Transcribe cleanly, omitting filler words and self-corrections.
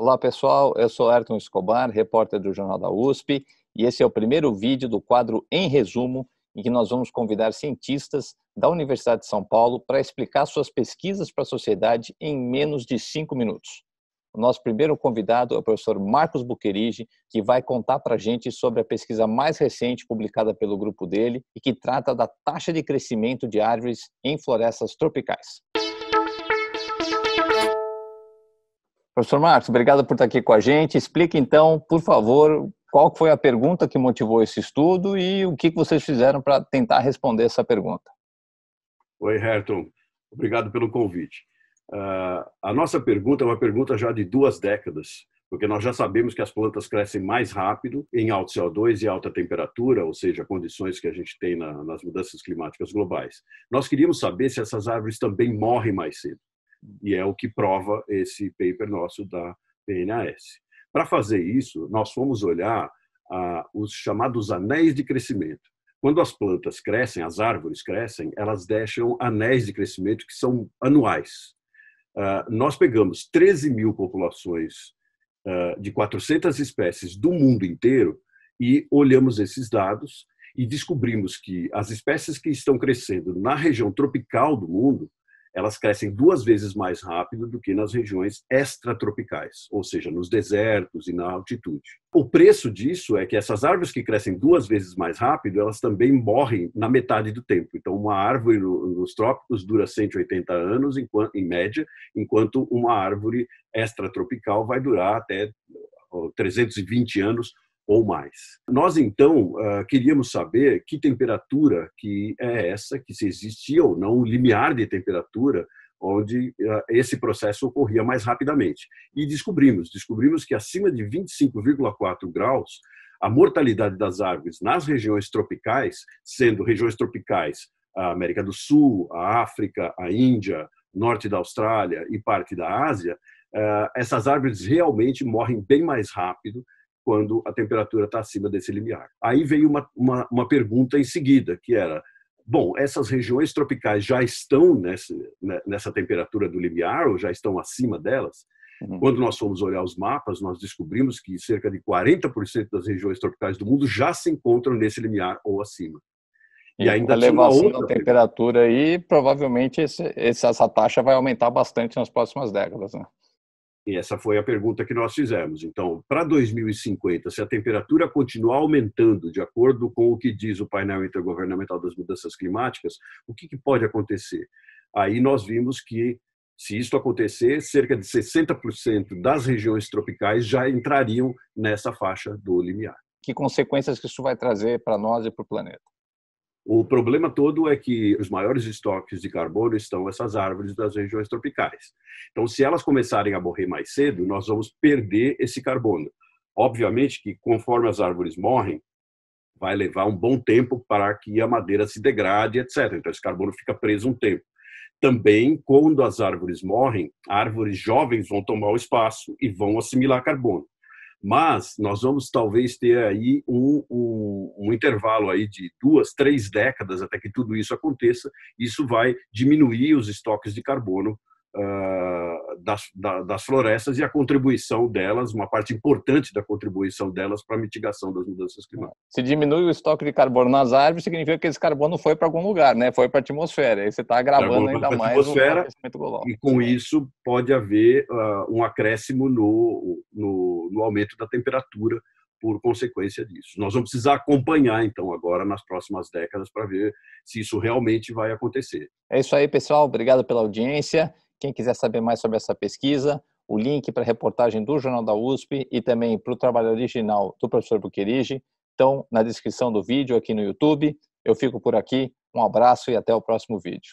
Olá pessoal, eu sou Ayrton Escobar, repórter do Jornal da USP, e esse é o primeiro vídeo do quadro Em Resumo, em que nós vamos convidar cientistas da Universidade de São Paulo para explicar suas pesquisas para a sociedade em menos de 5 minutos. O nosso primeiro convidado é o professor Marcos Buckeridge, que vai contar para a gente sobre a pesquisa mais recente publicada pelo grupo dele e que trata da taxa de crescimento de árvores em florestas tropicais. Professor Marcos, obrigado por estar aqui com a gente. Explique então, por favor, qual foi a pergunta que motivou esse estudo e o que vocês fizeram para tentar responder essa pergunta. Oi, Ayrton. Obrigado pelo convite. A nossa pergunta é uma pergunta já de 2 décadas, porque nós já sabemos que as plantas crescem mais rápido em alto CO2 e alta temperatura, ou seja, condições que a gente tem nas mudanças climáticas globais. Nós queríamos saber se essas árvores também morrem mais cedo. E é o que prova esse paper nosso da PNAS. Para fazer isso, nós fomos olhar os chamados anéis de crescimento. Quando as plantas crescem, as árvores crescem, elas deixam anéis de crescimento que são anuais. Nós pegamos 13 mil populações de 400 espécies do mundo inteiro e olhamos esses dados e descobrimos que as espécies que estão crescendo na região tropical do mundo, elas crescem 2 vezes mais rápido do que nas regiões extratropicais, ou seja, nos desertos e na altitude. O preço disso é que essas árvores que crescem 2 vezes mais rápido, elas também morrem na metade do tempo. Então, uma árvore nos trópicos dura 180 anos, em média, enquanto uma árvore extratropical vai durar até 320 anos ou mais. Nós, então, queríamos saber que temperatura que é essa, que se existia ou não um limiar de temperatura onde esse processo ocorria mais rapidamente. E descobrimos que acima de 25,4 graus, a mortalidade das árvores nas regiões tropicais, sendo regiões tropicais a América do Sul, a África, a Índia, norte da Austrália e parte da Ásia, essas árvores realmente morrem bem mais rápido quando a temperatura está acima desse limiar. Aí veio uma pergunta em seguida, que era, bom, essas regiões tropicais já estão nessa temperatura do limiar, ou já estão acima delas? Uhum. Quando nós fomos olhar os mapas, nós descobrimos que cerca de 40% das regiões tropicais do mundo já se encontram nesse limiar ou acima. E ainda a elevação da temperatura aí, provavelmente essa taxa vai aumentar bastante nas próximas décadas, né? E essa foi a pergunta que nós fizemos. Então, para 2050, se a temperatura continuar aumentando de acordo com o que diz o painel intergovernamental das mudanças climáticas, o que pode acontecer? Aí nós vimos que, se isso acontecer, cerca de 60% das regiões tropicais já entrariam nessa faixa do limiar. Que consequências que isso vai trazer para nós e para o planeta? O problema todo é que os maiores estoques de carbono estão essas árvores das regiões tropicais. Então, se elas começarem a morrer mais cedo, nós vamos perder esse carbono. Obviamente que, conforme as árvores morrem, vai levar um bom tempo para que a madeira se degrade, etc. Então, esse carbono fica preso um tempo. Também, quando as árvores morrem, árvores jovens vão tomar o espaço e vão assimilar carbono. Mas nós vamos talvez ter aí um intervalo aí de 2, 3 décadas até que tudo isso aconteça. Isso vai diminuir os estoques de carbono das florestas e a contribuição delas, uma parte importante da contribuição delas para a mitigação das mudanças climáticas. Se diminui o estoque de carbono nas árvores, significa que esse carbono foi para algum lugar, né? Foi para a atmosfera. Aí você está agravando ainda mais o aquecimento global. E com isso pode haver um acréscimo no aumento da temperatura por consequência disso. Nós vamos precisar acompanhar, então, agora nas próximas décadas para ver se isso realmente vai acontecer. É isso aí, pessoal. Obrigado pela audiência. Quem quiser saber mais sobre essa pesquisa, o link para a reportagem do Jornal da USP e também para o trabalho original do professor Buckeridge estão na descrição do vídeo aqui no YouTube. Eu fico por aqui, um abraço e até o próximo vídeo.